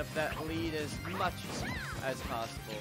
up that lead as much as possible.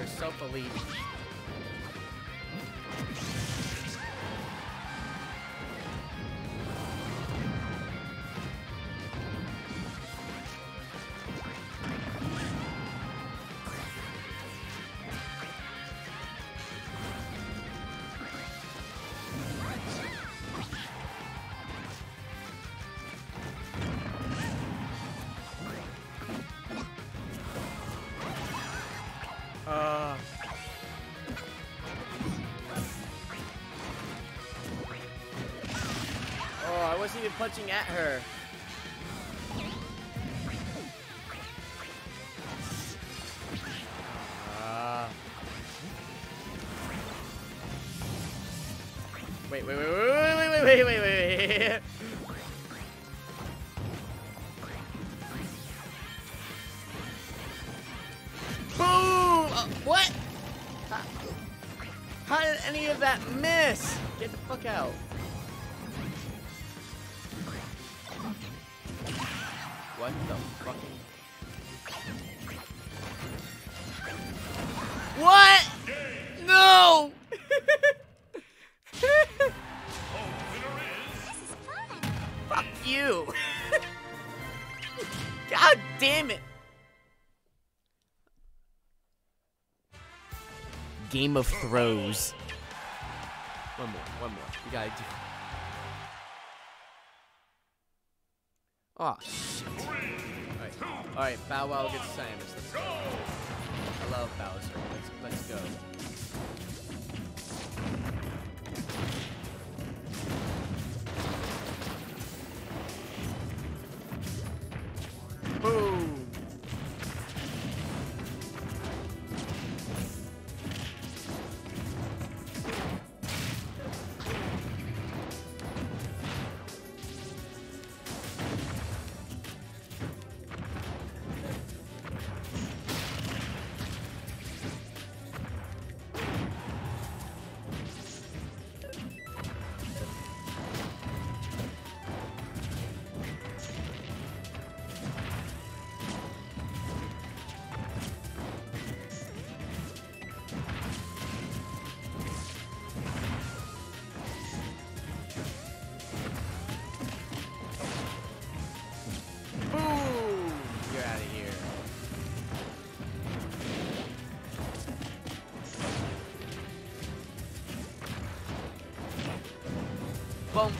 Herself a lead. Oh, I wasn't even punching at her. Wait. What? How did any of that miss? Get the fuck out. What the fucking... What? No! Fuck you. God damn it. Game of Thrones. One more. You gotta do. Oh shit. Alright, Bow Wow gets Samus. Let's go. I love Bowser. Let's go. Bump.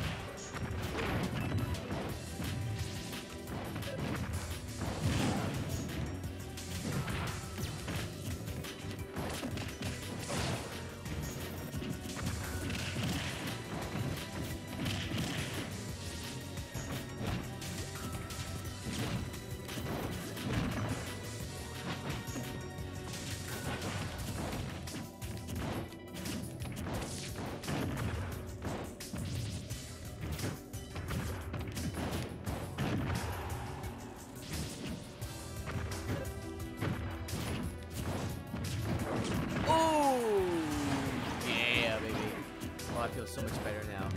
I feel so much better now.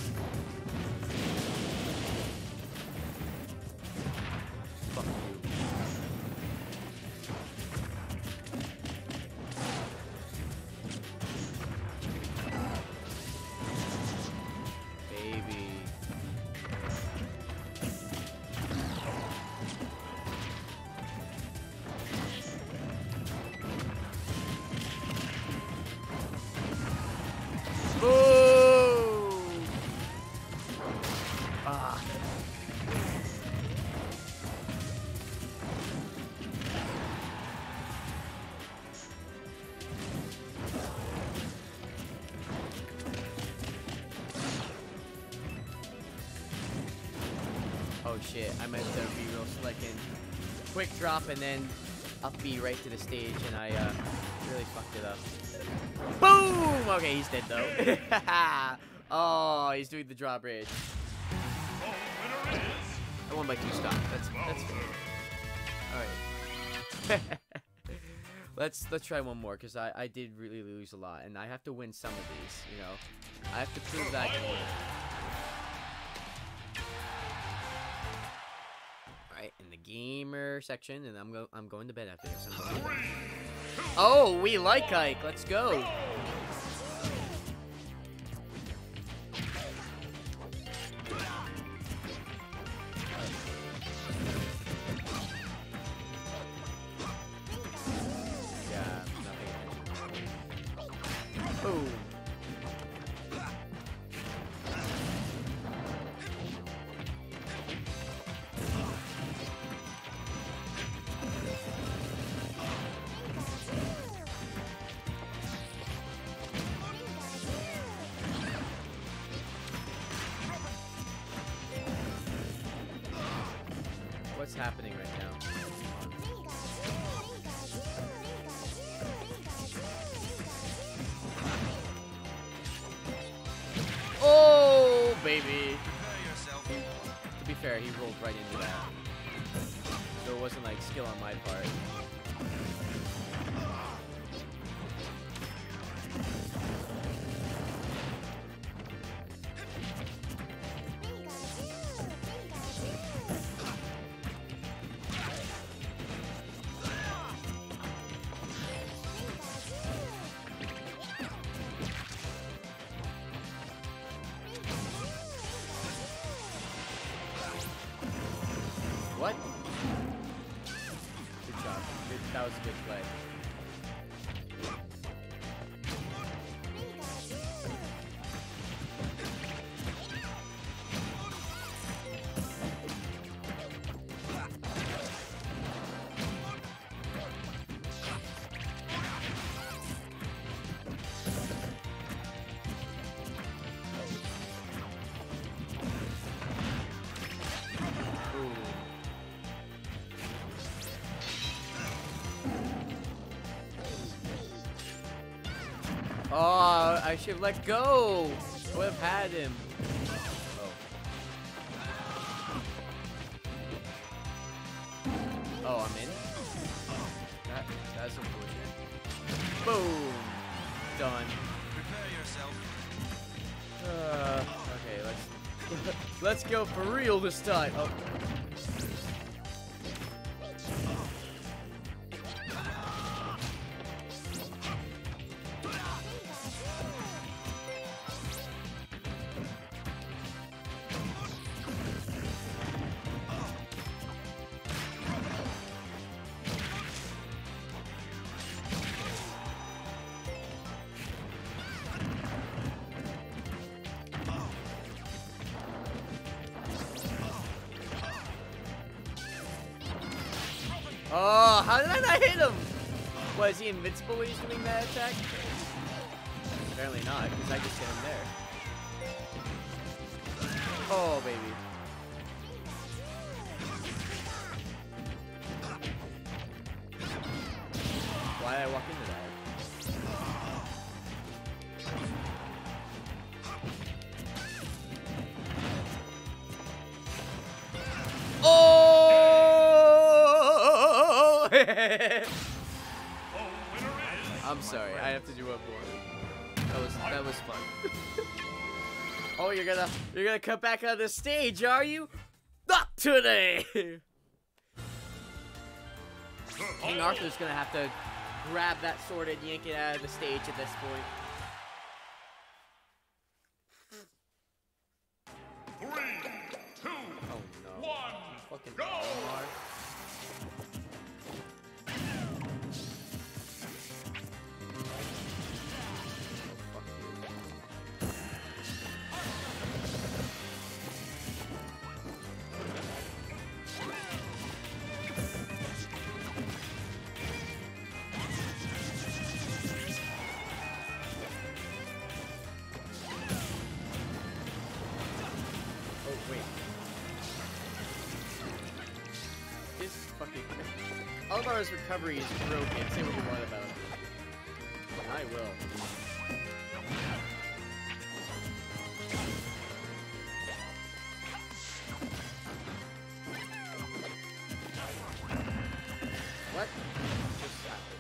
Fuck you. Baby. Boom! Oh shit, I meant to be real slick and quick drop and then up B right to the stage, and I really fucked it up. Boom! Okay, he's dead though. Oh, he's doing the drawbridge. I won by 2 stops. That's fair. Alright. Let's try one more, because I did really lose a lot, and I have to win some of these, you know. I have to prove that I can win. Alright, in the gamer section, and I'm going to bed after this. Oh, we like Ike. Let's go. What's happening right now? Oh, baby! To be fair, he rolled right into that. So it wasn't like skill on my part. What? Good job. That was a good play. Oh, I should have let go. I would have had him. Oh, I'm in. That's unfortunate. Boom. Done. Prepare yourself. Okay, let's go for real this time. Oh. Oh, how did I not hit him? Was he invincible when he's doing that attack? Apparently not, because I just hit him there. Oh, baby. Why did I walk into that? I'm sorry, I have to do one more. That was fun. Oh, you're gonna cut back on the stage, are you? Not today. King Arthur's gonna have to grab that sword and yank it out of the stage at this point. 3, 2, 1, fucking go! Laura's recovery is broken. Say what you want about it. I will. What? Just happened.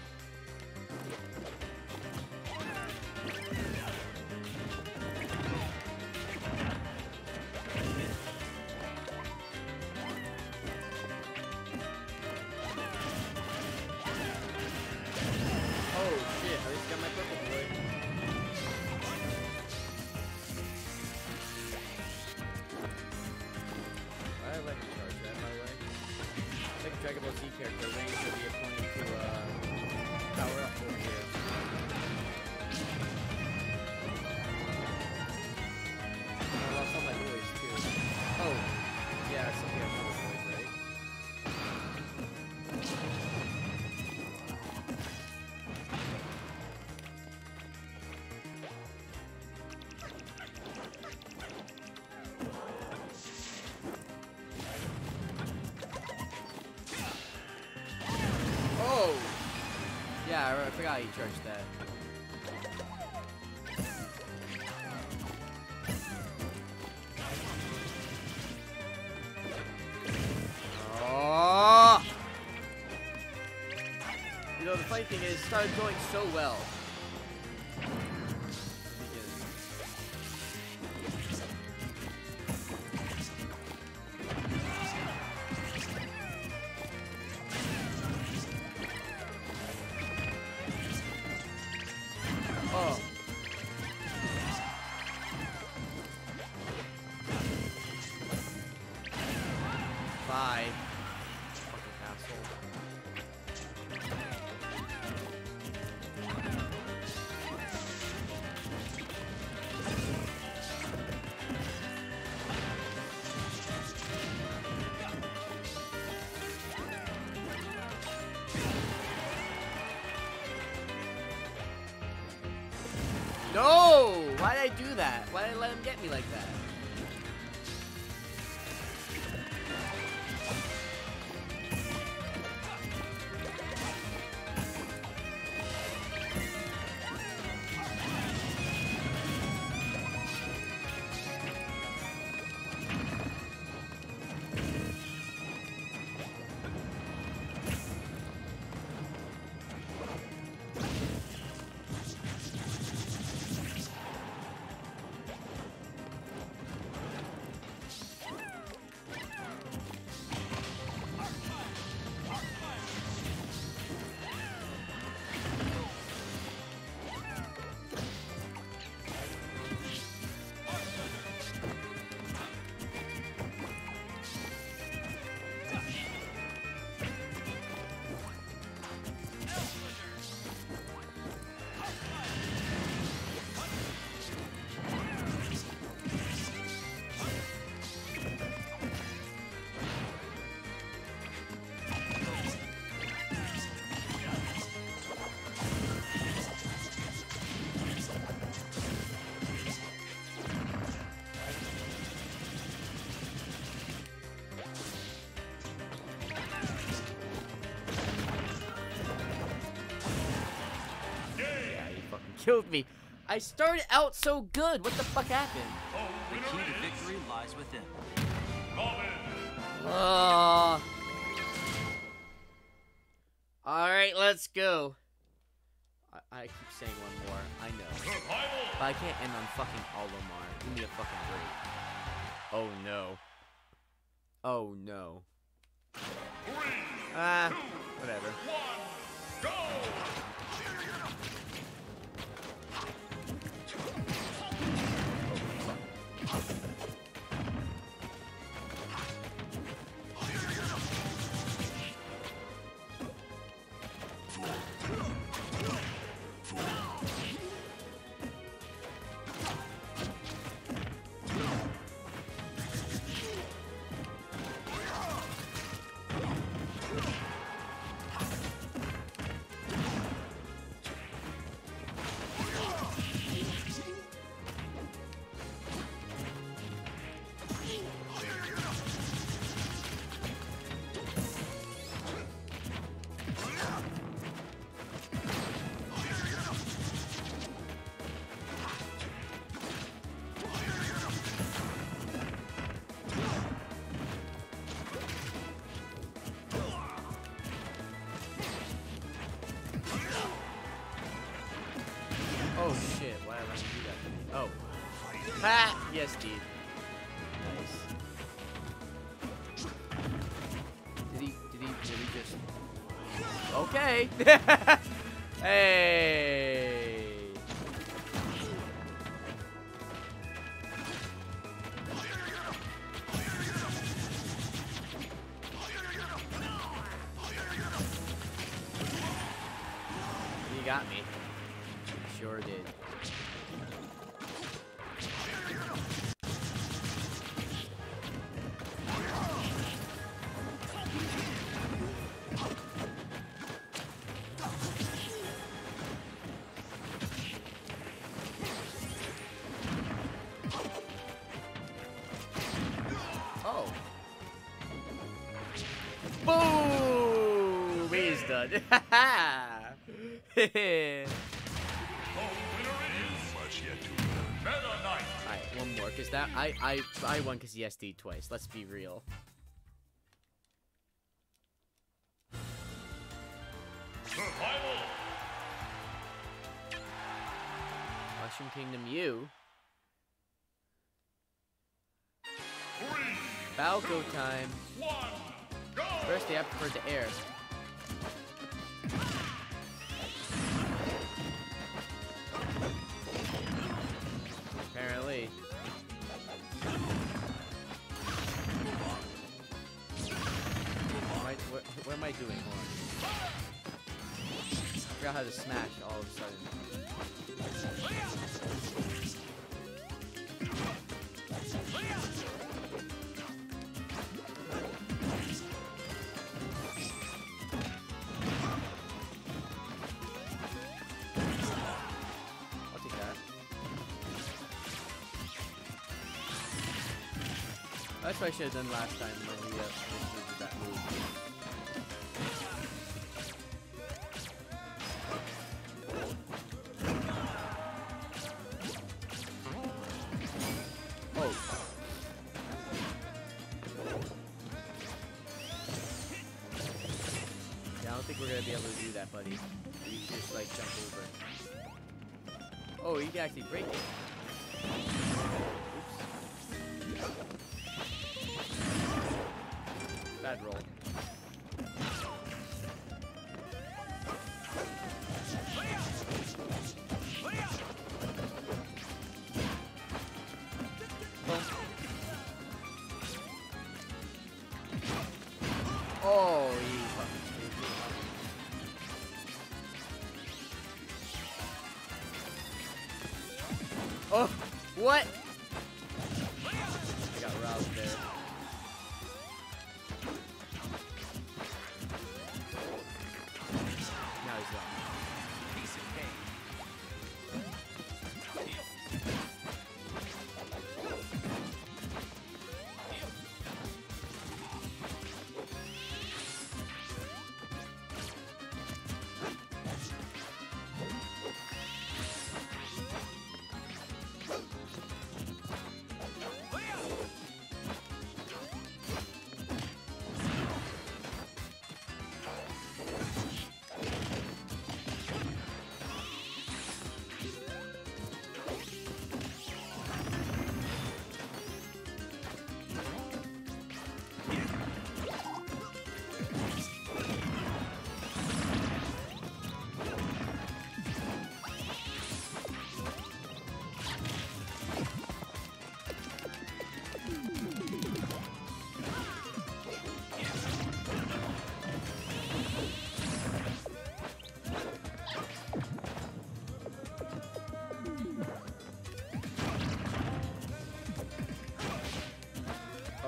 I forgot he charged that. Oh! You know, the funny thing is, it started going so well. Why did I do that? Why did I let him get me like that? Killed me. I started out so good. What the fuck happened? The key to victory lies within. Alright, let's go. I keep saying one more. I know. But I can't end on fucking Olimar. Give me a fucking break. Oh no. Oh no. Ah, whatever. 3, 2, 1, go! that! Yes, dude. Nice. Did he just... Okay! Hey! He got me. He sure did. Ha Alright, one more, cause that I won cause he SD'd twice, let's be real. Survival. Mushroom Kingdom U. Balgo time. First they have to prefer the air. Apparently. What am I doing? I forgot how to smash all of a sudden. That's what I should have done last time when he did that move. Oh. Yeah, I don't think we're gonna be able to do that, buddy. You just like jump over. Oh, you can actually break it. Oops. Bad roll. Oh, he fucking screwed me up. Oh, what? I got robbed there.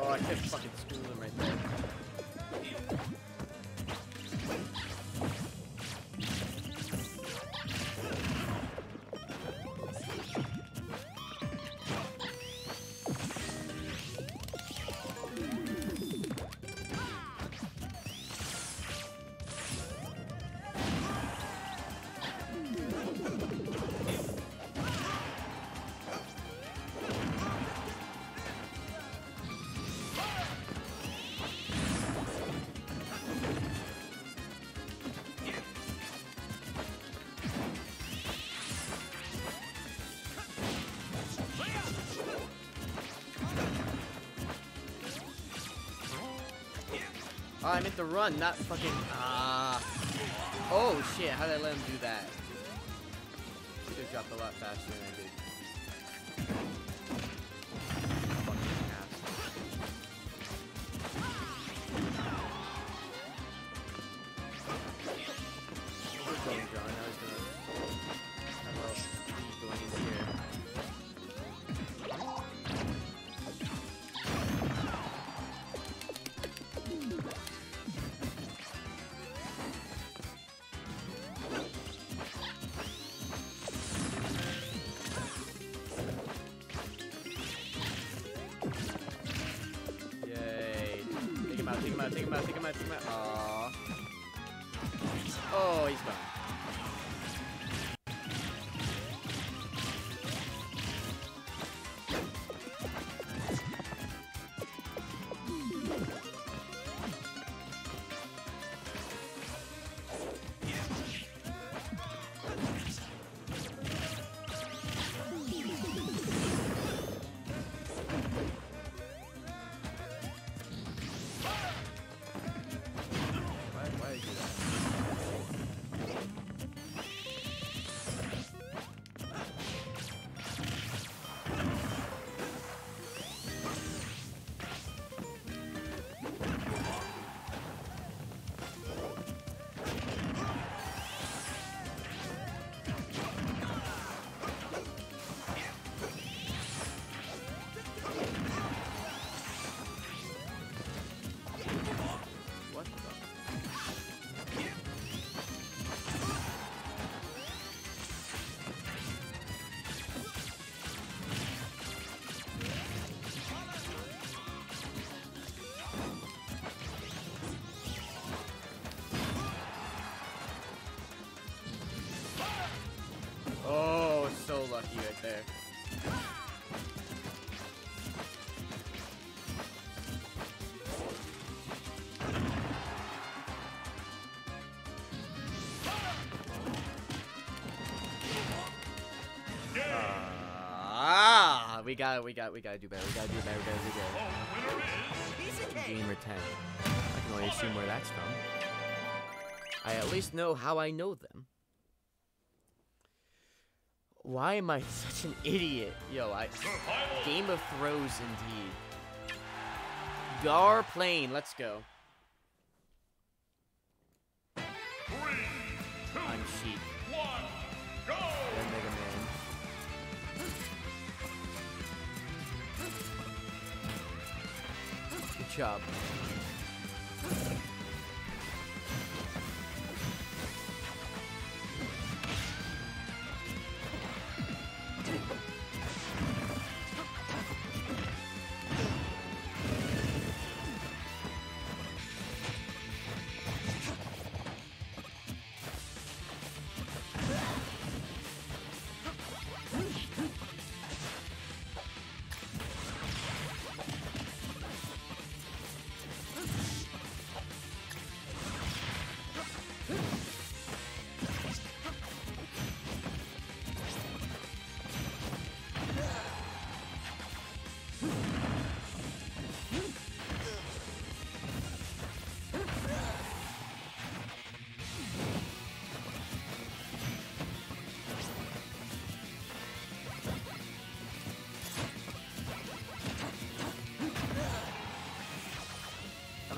I kept fucking screwing him right there. Oh, I meant to run, not fucking. Oh shit! How did I let him do that? He could have dropped a lot faster than I did. Take him out. Aww. Oh, he's gone. There. We gotta do better. Gamer 10. I can only assume where that's from. I at least know how I know them. Why am I such an idiot? Yo, I... Game of Thrones, indeed. Gar plane, let's go. Three, two, I'm sheep. One, go! They're Mega Man. Good job.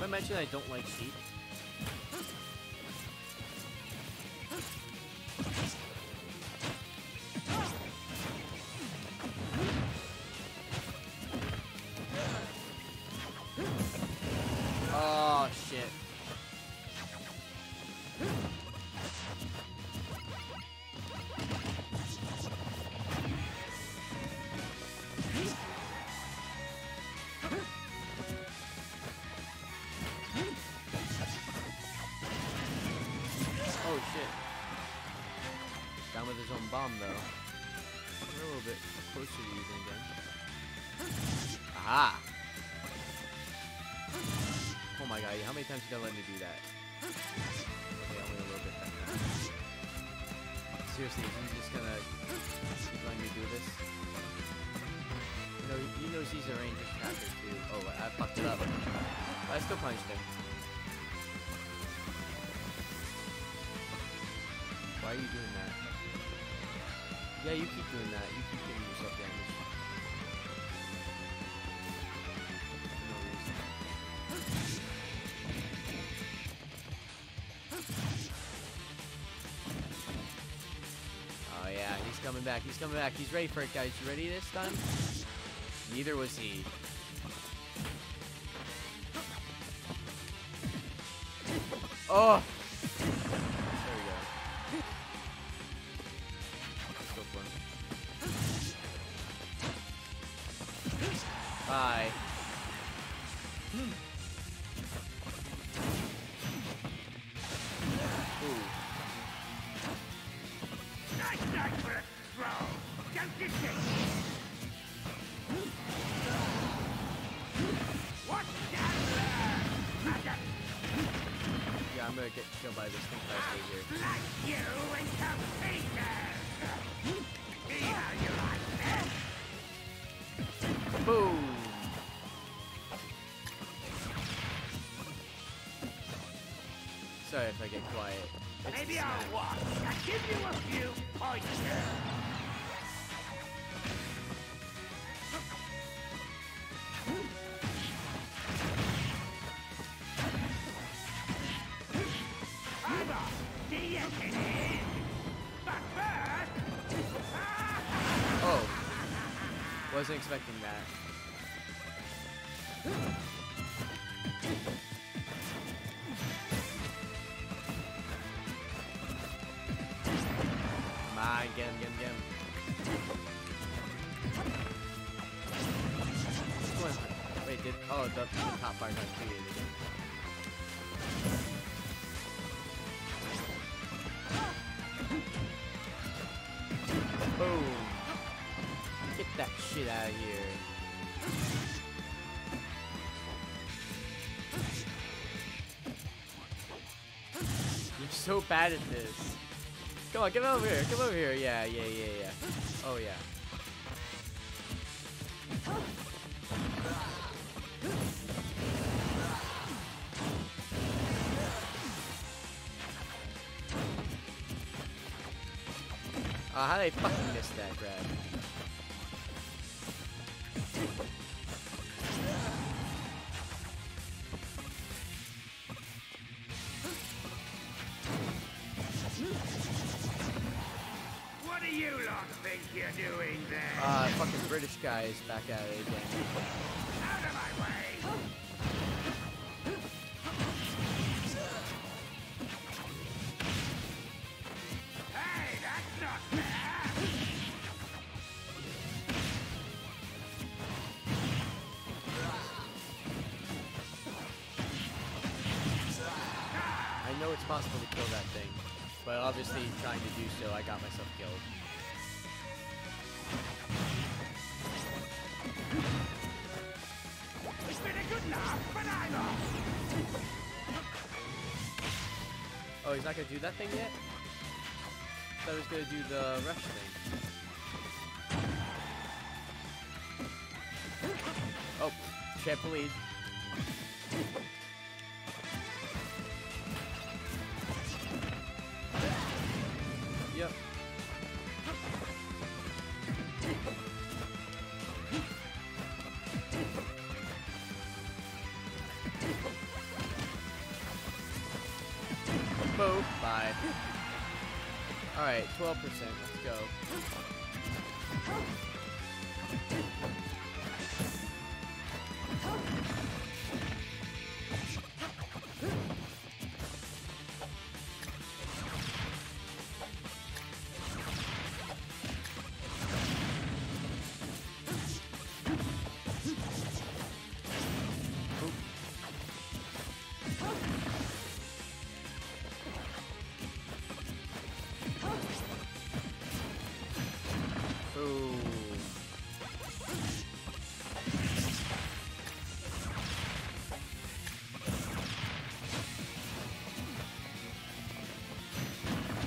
I mentioned I don't like sheep. Oh shit. Though. We're a little bit closer to using them. Aha! Oh my god, how many times did I let me do that? Okay, only a little bit that time. Seriously, is he just gonna keep letting me do this? You know he's a ranger tracker too. Oh, I fucked it up. But I still punched him. are you doing that? Yeah, you keep doing that. You keep getting yourself damage. For no reason. Oh yeah, he's coming back. He's coming back. He's ready for it, guys. You ready this time? Neither was he. Oh! Bye. Yeah, I'm gonna get killed by this thing right here. Boom! Sorry if I get quiet. It's maybe I'll watch. I give you a few points. Oh, wasn't expecting that. Get him, get him, get him. Wait, did... Oh, the top bar got created again. Boom. Get that shit out of here. You're so bad at this. Come on, get over here, come over here. Yeah, yeah, yeah, yeah. Oh, yeah. How did I fucking miss that grab? Fucking British guy is back at it again. Out of my way. Hey, that's not bad. I know it's possible to kill that thing, but obviously trying to do so, I got myself killed. Oh, he's not gonna do that thing yet? I thought he was gonna do the rush thing. Oh, trampoline. Yep. Bye. Alright, 12%. Let's go.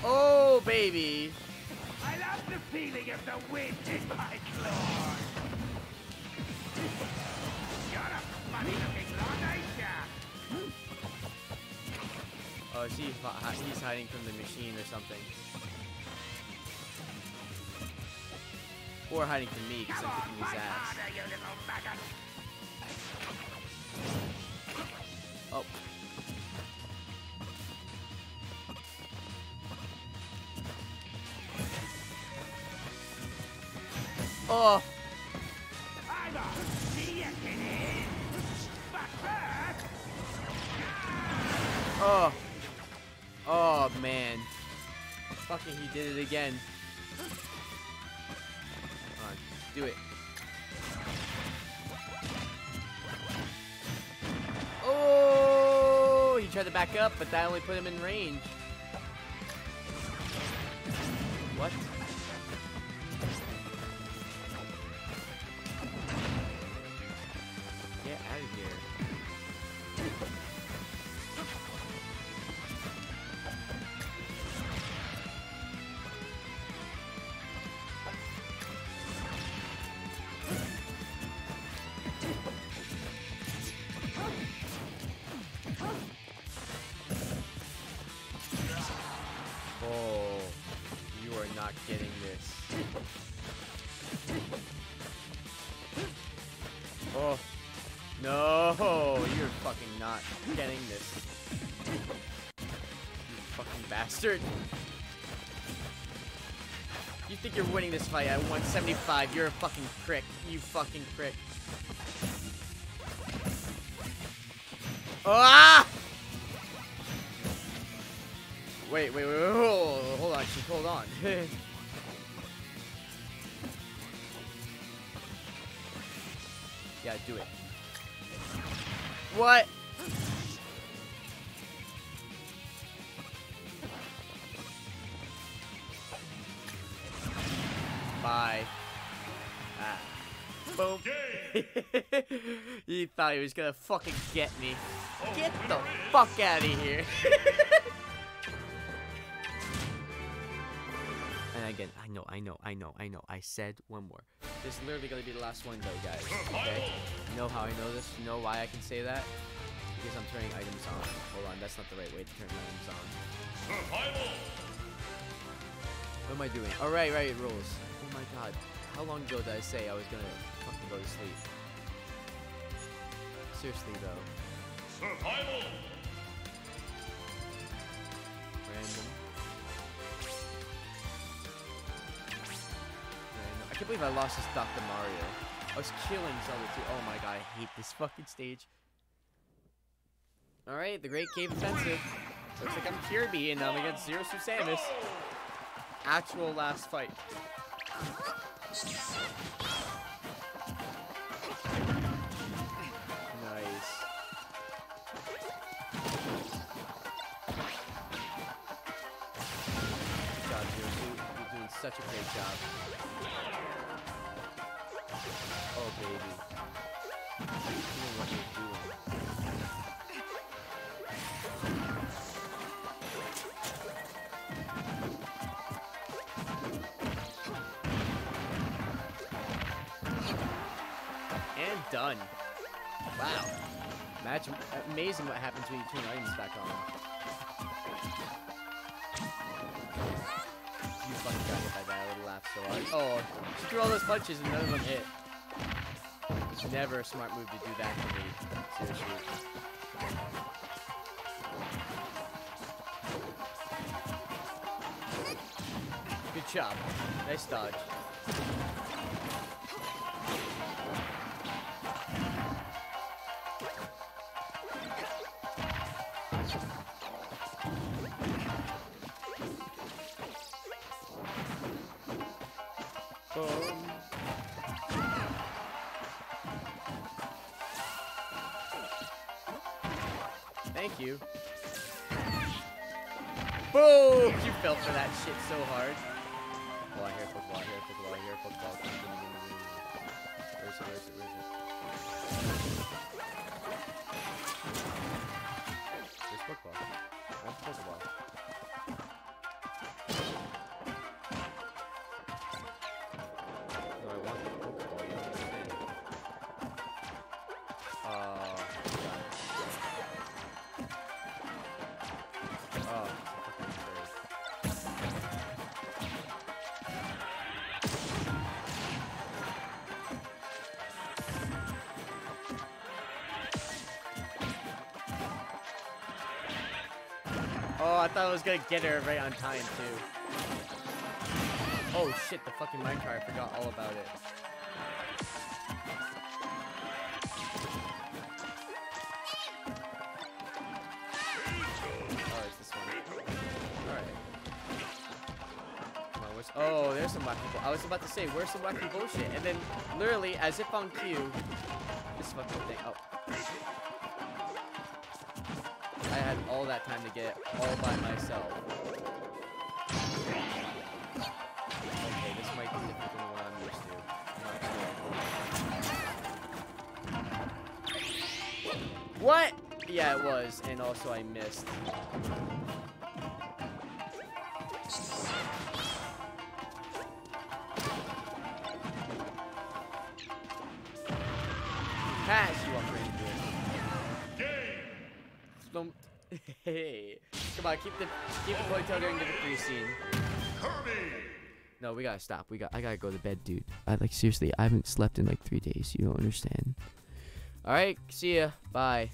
Oh, baby. I love the feeling of the wind in my claws. You're a funny-looking lot, ain't ya? Oh, he's hiding from the machine or something. before hiding from me because I'm kicking his ass. Oh. Oh. Oh. Oh, man. Fucking he did it again. Come on. Do it. Oh, he tried to back up, but that only put him in range. What? Get out of here. Oh, no, you're fucking not getting this. You fucking bastard. You think you're winning this fight at 175, you're a fucking prick. You fucking prick. Ah! Wait, wait, wait, wait, hold on, just hold on. Yeah, do it. What? Bye. Ah. Boom. He thought he was gonna fucking get me. Get the fuck out of here. And again, I know. I said one more. This is literally gonna be the last one, though, guys. Okay? You know how I know this? You know why I can say that? Because I'm turning items on. Hold on, that's not the right way to turn items on. Survival. What am I doing? All right, it rolls. Oh my god, how long ago did I say I was gonna fucking go to sleep? Seriously, though. Survival. Random. I can't believe I lost this Dr. Mario. I was killing Zelda too. Oh my god, I hate this fucking stage. Alright, the Great Cave Offensive. Looks like I'm Kirby and I'm against Zero Suit Samus. Actual last fight. Nice. Good job, Zero Suit. You're doing such a great job. Oh, baby. I don't know what you're doing. And done. Wow. Imagine, amazing what happens when you turn items back on. You fucking got hit by that. I would laugh so hard. Oh, just threw all those punches and none of them hit. It's never a smart move to do that to me. Seriously. Good job. Nice dodge. Boom. Thank you. Boom! You fell for that shit so hard. Football here, football here, football here, football. Where's it? There's football. Where's football? I thought I was gonna get her right on time, too. Oh shit, the fucking minecart, I forgot all about it. Oh, it's this one. Alright. Come on, where's. Oh, there's some wacky bullshit. I was about to say, where's some wacky bullshit? And then, literally, as if on cue, this fucking thing. Oh. I had all that time to get it all by myself. Okay, this might be different than what I'm used to. What? Yeah, it was, and also I missed. Pass, you are crazy. Hey, come on, keep it going till during the victory scene. Kirby. No, we gotta stop. I gotta go to bed, dude. Like seriously, I haven't slept in like 3 days. You don't understand. All right, see ya. Bye.